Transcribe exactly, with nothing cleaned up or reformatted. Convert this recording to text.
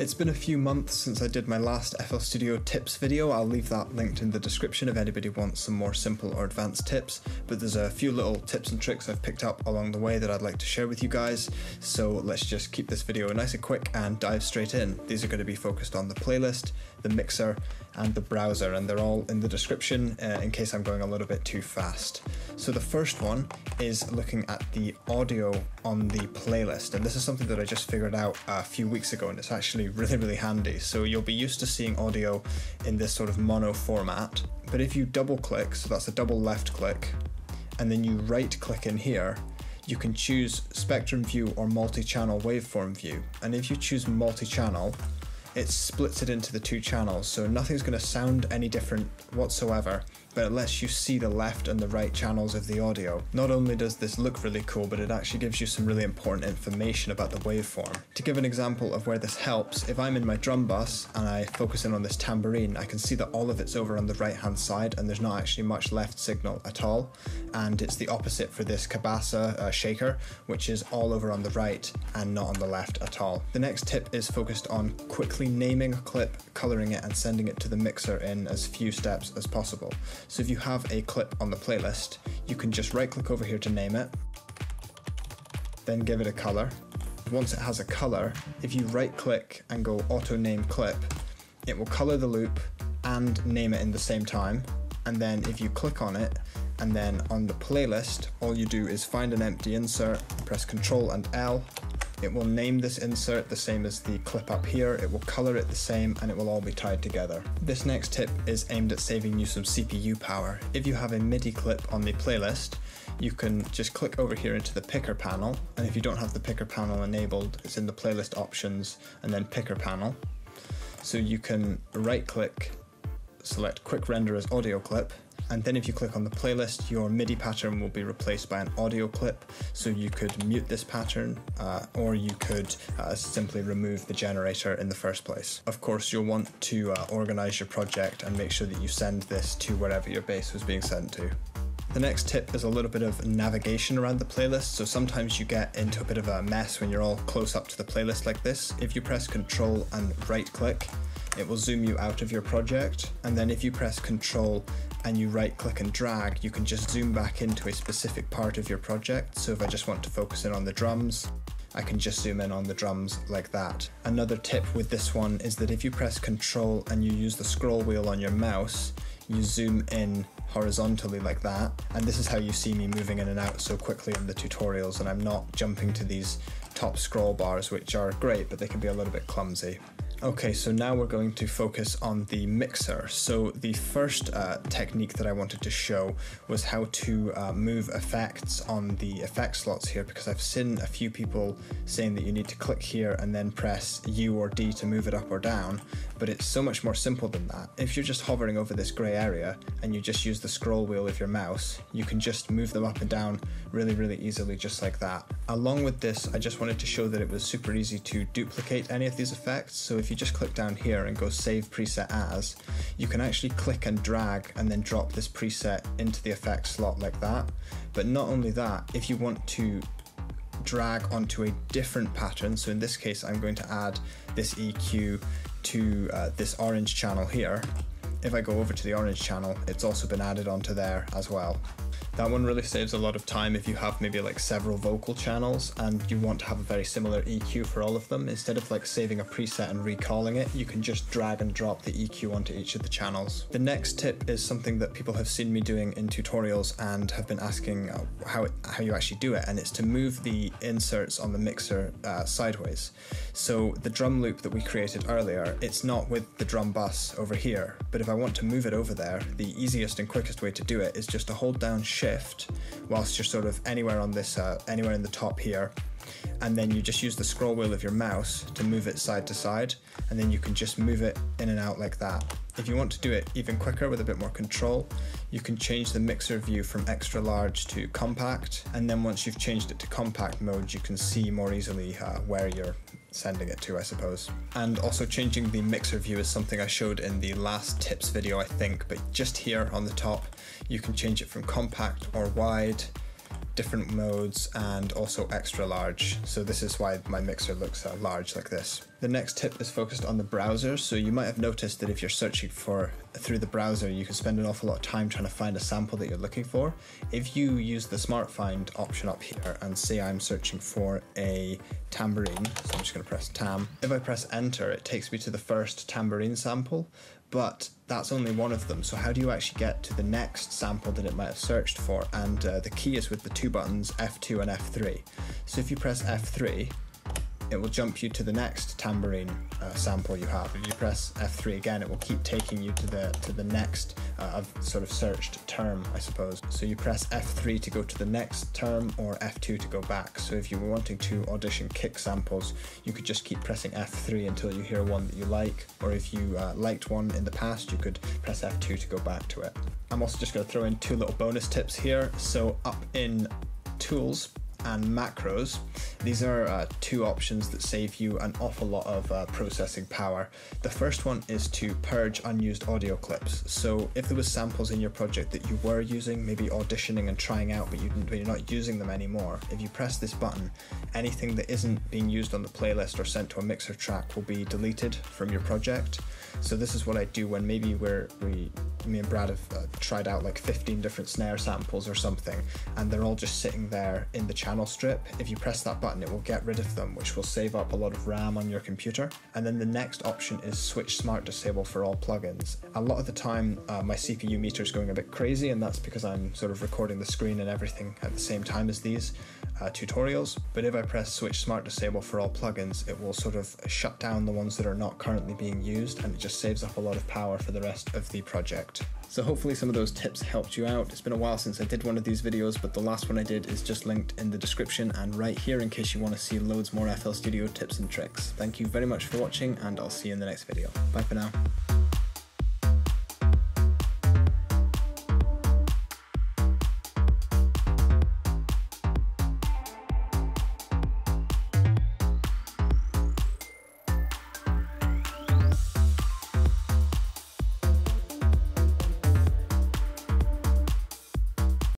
It's been a few months since I did my last F L Studio tips video. I'll leave that linked in the description if anybody wants some more simple or advanced tips, but there's a few little tips and tricks I've picked up along the way that I'd like to share with you guys. So let's just keep this video nice and quick and dive straight in. These are going to be focused on the playlist, the mixer, and the browser, and they're all in the description uh, in case I'm going a little bit too fast. So the first one is looking at the audio on the playlist, and this is something that I just figured out a few weeks ago, and it's actually really, really handy. So you'll be used to seeing audio in this sort of mono format, but if you double click, so that's a double left click, and then you right click in here, you can choose spectrum view or multi-channel waveform view. And if you choose multi-channel, it splits it into the two channels, so nothing's going to sound any different whatsoever, but it lets you see the left and the right channels of the audio. Not only does this look really cool, but it actually gives you some really important information about the waveform. To give an example of where this helps, if I'm in my drum bus and I focus in on this tambourine, I can see that all of it's over on the right hand side and there's not actually much left signal at all, and it's the opposite for this kabasa uh, shaker, which is all over on the right and not on the left at all. The next tip is focused on quickly naming a clip, coloring it, and sending it to the mixer in as few steps as possible. So if you have a clip on the playlist, you can just right click over here to name it, then give it a color. Once it has a color, if you right click and go auto name clip, it will color the loop and name it in the same time. And then if you click on it, and then on the playlist, all you do is find an empty insert, press Control and L. It will name this insert the same as the clip up here, it will color it the same, and it will all be tied together. This next tip is aimed at saving you some C P U power. If you have a MIDI clip on the playlist, you can just click over here into the picker panel, and if you don't have the picker panel enabled, it's in the playlist options and then picker panel. So you can right click, select quick render as audio clip, and then if you click on the playlist, your MIDI pattern will be replaced by an audio clip. So you could mute this pattern, uh, or you could uh, simply remove the generator in the first place. Of course, you'll want to uh, organize your project and make sure that you send this to wherever your bass was being sent to. The next tip is a little bit of navigation around the playlist. So sometimes you get into a bit of a mess when you're all close up to the playlist like this. If you press Control and right click, it will zoom you out of your project. And then if you press Control and you right click and drag, you can just zoom back into a specific part of your project. So if I just want to focus in on the drums, I can just zoom in on the drums like that. Another tip with this one is that if you press Control and you use the scroll wheel on your mouse, you zoom in horizontally like that, and this is how you see me moving in and out so quickly in the tutorials, and I'm not jumping to these top scroll bars, which are great, but they can be a little bit clumsy. Okay, so now we're going to focus on the mixer. So the first uh, technique that I wanted to show was how to uh, move effects on the effect slots here, because I've seen a few people saying that you need to click here and then press U or D to move it up or down, but it's so much more simple than that. If you're just hovering over this gray area and you just use the scroll wheel of your mouse, you can just move them up and down really, really easily, just like that. Along with this, I just wanted to show that it was super easy to duplicate any of these effects. So if you just click down here and go save preset as, you can actually click and drag and then drop this preset into the effect slot like that. But not only that, if you want to drag onto a different pattern, so in this case I'm going to add this E Q to uh, this orange channel here. If I go over to the orange channel, it's also been added onto there as well. That one really saves a lot of time if you have maybe like several vocal channels and you want to have a very similar E Q for all of them. Instead of like saving a preset and recalling it, you can just drag and drop the E Q onto each of the channels. The next tip is something that people have seen me doing in tutorials and have been asking uh, how, it, how you actually do it, and it's to move the inserts on the mixer uh, sideways. So the drum loop that we created earlier, it's not with the drum bus over here, but if I want to move it over there, the easiest and quickest way to do it is just to hold down shift whilst you're sort of anywhere on this, uh, anywhere in the top here, and then you just use the scroll wheel of your mouse to move it side to side, and then you can just move it in and out like that. If you want to do it even quicker with a bit more control, you can change the mixer view from extra large to compact, and then once you've changed it to compact mode, you can see more easily uh, where you're sending it to, I suppose. And also changing the mixer view is something I showed in the last tips video, I think, but just here on the top, you can change it from compact or wide, different modes, and also extra large. So this is why my mixer looks uh, large like this. The next tip is focused on the browser. So you might have noticed that if you're searching for through the browser, you can spend an awful lot of time trying to find a sample that you're looking for. If you use the Smart Find option up here and say I'm searching for a tambourine, so I'm just gonna press tam. If I press enter, it takes me to the first tambourine sample, but that's only one of them. So how do you actually get to the next sample that it might have searched for? And uh, the key is with the two buttons, F two and F three. So if you press F three, it will jump you to the next tambourine uh, sample you have. If you press F three again, it will keep taking you to the to the next uh, sort of searched term, I suppose. So you press F three to go to the next term or F two to go back. So if you were wanting to audition kick samples, you could just keep pressing F three until you hear one that you like, or if you uh, liked one in the past, you could press F two to go back to it. I'm also just gonna throw in two little bonus tips here. So up in Tools and Macros, these are uh, two options that save you an awful lot of uh, processing power. The first one is to purge unused audio clips. So if there was samples in your project that you were using, maybe auditioning and trying out, but, you didn't, but you're not using them anymore, if you press this button, anything that isn't being used on the playlist or sent to a mixer track will be deleted from your project. So this is what I do when maybe we're, we, me and Brad have uh, tried out like fifteen different snare samples or something, and they're all just sitting there in the channel strip. If you press that button, it will get rid of them, which will save up a lot of RAM on your computer. And then the next option is switch smart disable for all plugins. A lot of the time, uh, my C P U meter is going a bit crazy, and that's because I'm sort of recording the screen and everything at the same time as these uh, tutorials. But if I press switch smart disable for all plugins, it will sort of shut down the ones that are not currently being used, and it just saves up a lot of power for the rest of the project. So hopefully some of those tips helped you out. It's been a while since I did one of these videos, but the last one I did is just linked in the description and right here in case you want to see loads more F L Studio tips and tricks. Thank you very much for watching, and I'll see you in the next video. Bye for now.